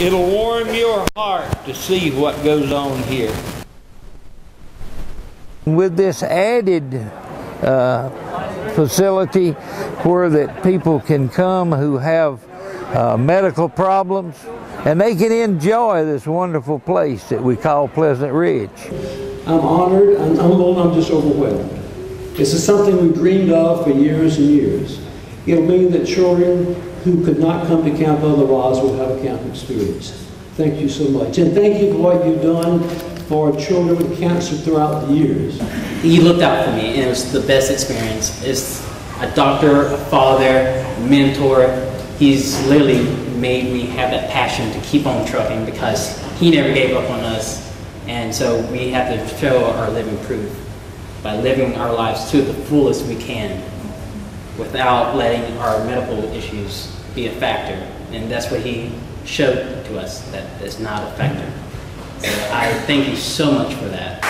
It'll warm your heart to see what goes on here. With this added facility where that people can come who have medical problems, and they can enjoy this wonderful place that we call Pleasant Ridge. I'm honored, I'm humbled, I'm just overwhelmed. This is something we dreamed of for years and years. It'll mean that children who could not come to camp otherwise will have a camp experience. Thank you so much. And thank you for what you've done for children with cancer throughout the years. You looked out for me, and it was the best experience. It's a doctor, a father, a mentor. He's literally made me have that passion to keep on trucking because he never gave up on us. And so we have to show our living proof by living our lives to the fullest we can, without letting our medical issues be a factor. And that's what he showed to us, that it's not a factor. So I thank you so much for that.